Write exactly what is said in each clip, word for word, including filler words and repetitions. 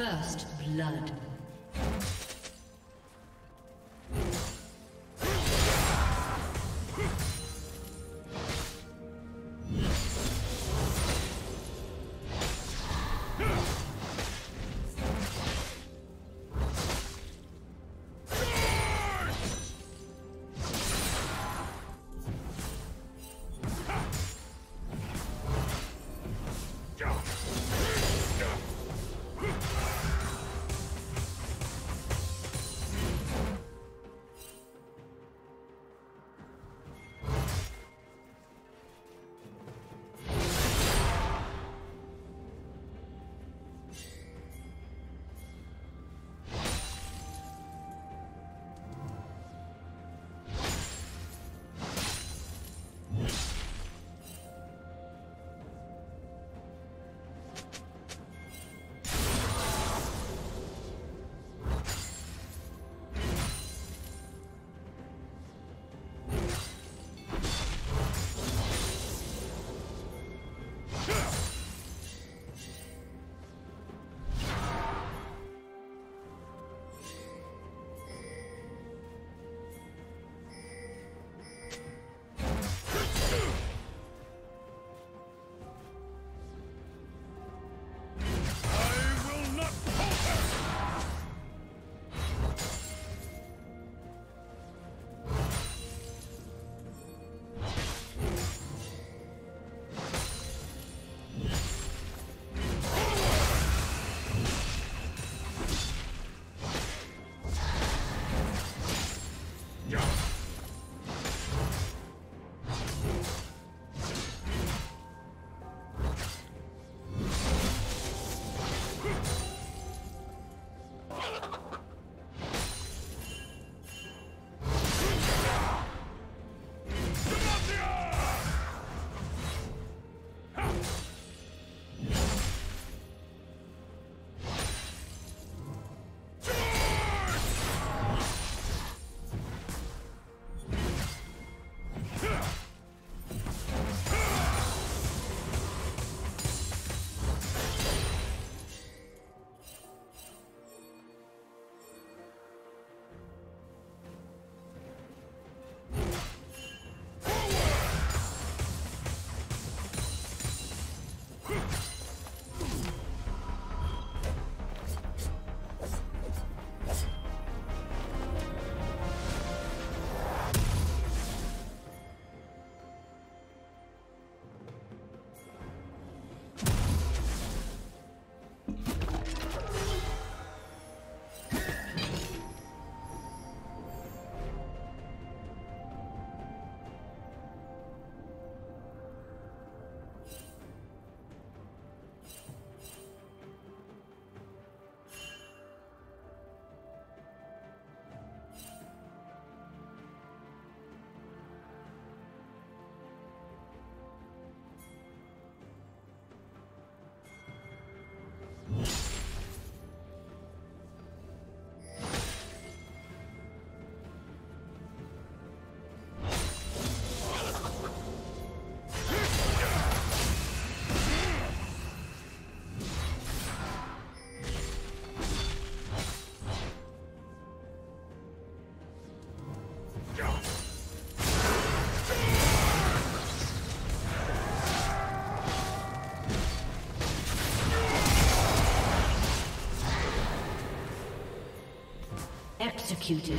First blood. Executed.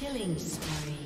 Killing spree.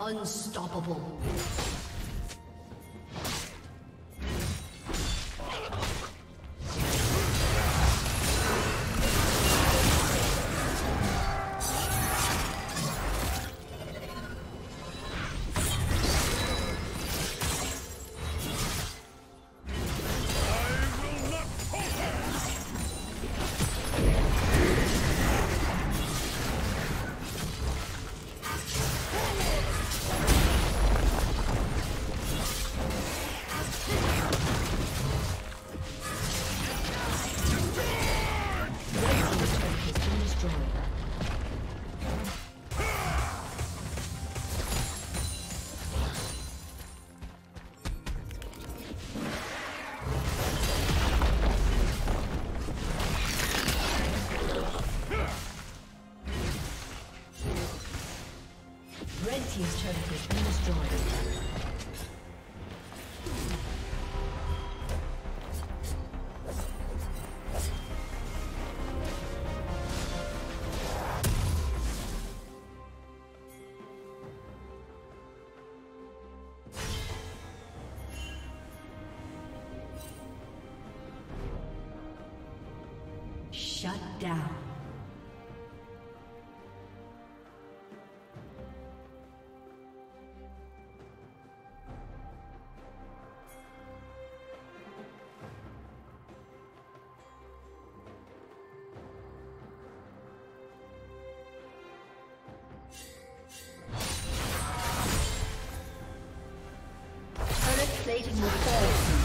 Unstoppable. Team's turret has been destroyed. Shut down. Plating will fall soon.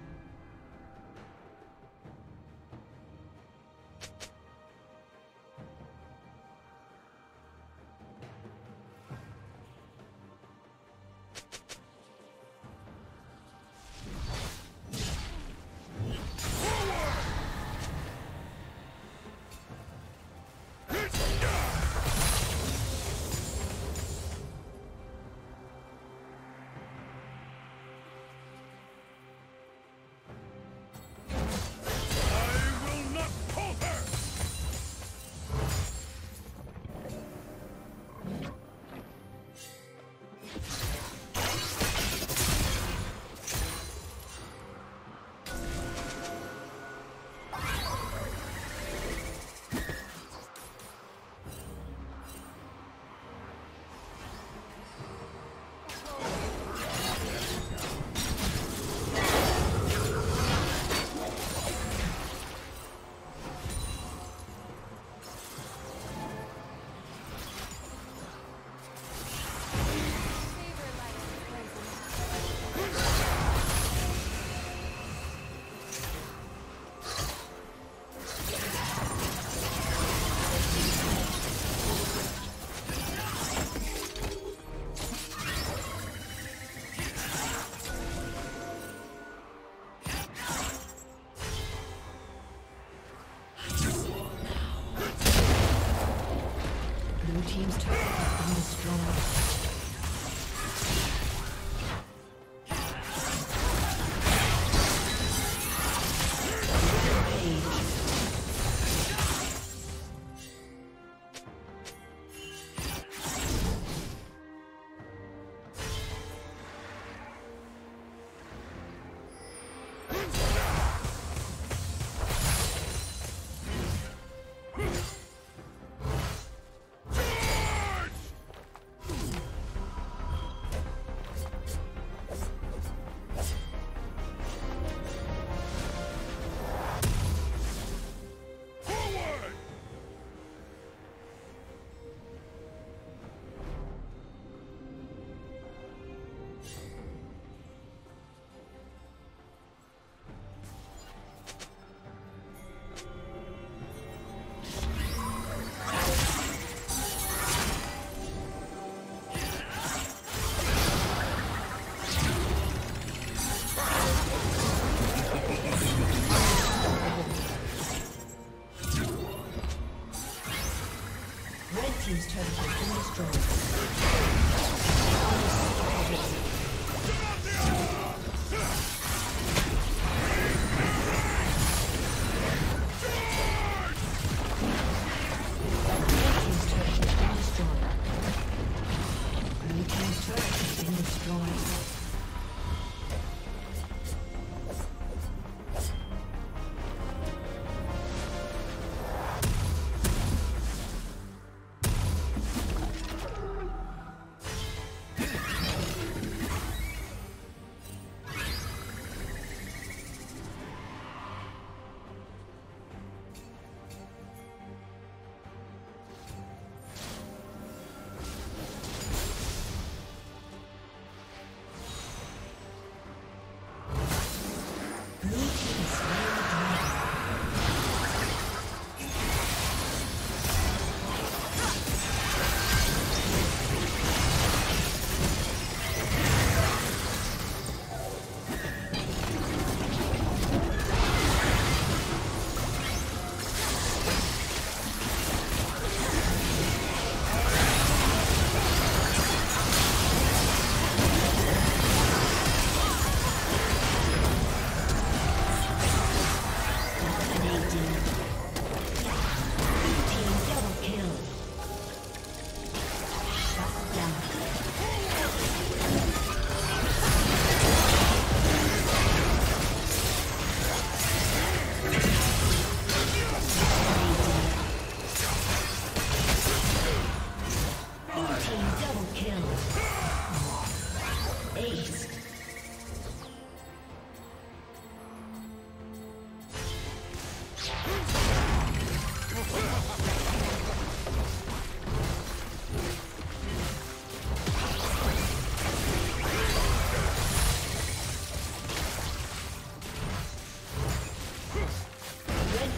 Yeah.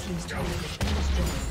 team's turret has been destroyed.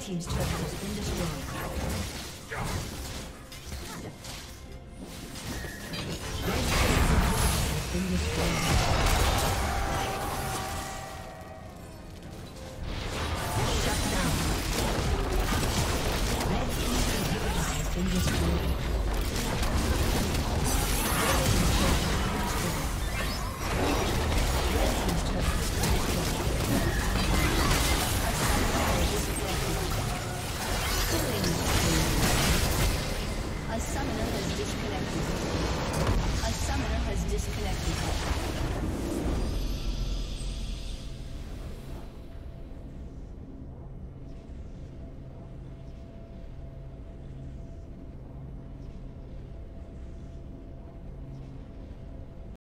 Team's turret has been destroyed. Red team's turret has been destroyed.